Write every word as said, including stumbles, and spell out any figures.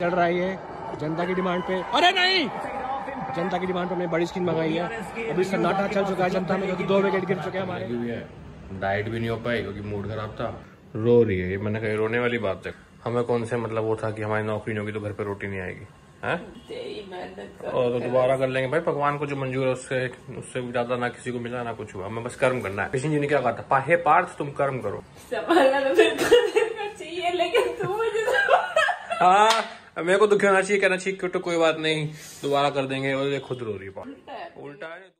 चढ़ रही है जनता की डिमांड पे। अरे नहीं, जनता की डिमांड पे हमने बड़ी स्कीम मंगाई है। अभी सन्नाटा चल चुका है जनता में, क्योंकि दो विकेट गिर चुके हैं हमारे। डाइट भी नहीं हो पाई क्योंकि मूड खराब था। रो रही है, ये मैंने कहा रोने वाली बात है। हमें कौन से मतलब वो था कि हमारी नौकरी नहीं होगी तो घर पे रोटी नहीं आएगी। है और तो दोबारा कर लेंगे भाई, भगवान को जो मंजूर है उससे उससे ज्यादा ना किसी को मिला ना कुछ हुआ। हमें बस कर्म करना है। कृष्ण जी ने क्या कहा था, पाहे पार्थ तुम कर्म करो। हाँ, मेरे को दुख होना चाहिए, कहना चाहिए कि तो कोई बात नहीं दोबारा कर देंगे। और ये खुद रो रही है, उल्टा है।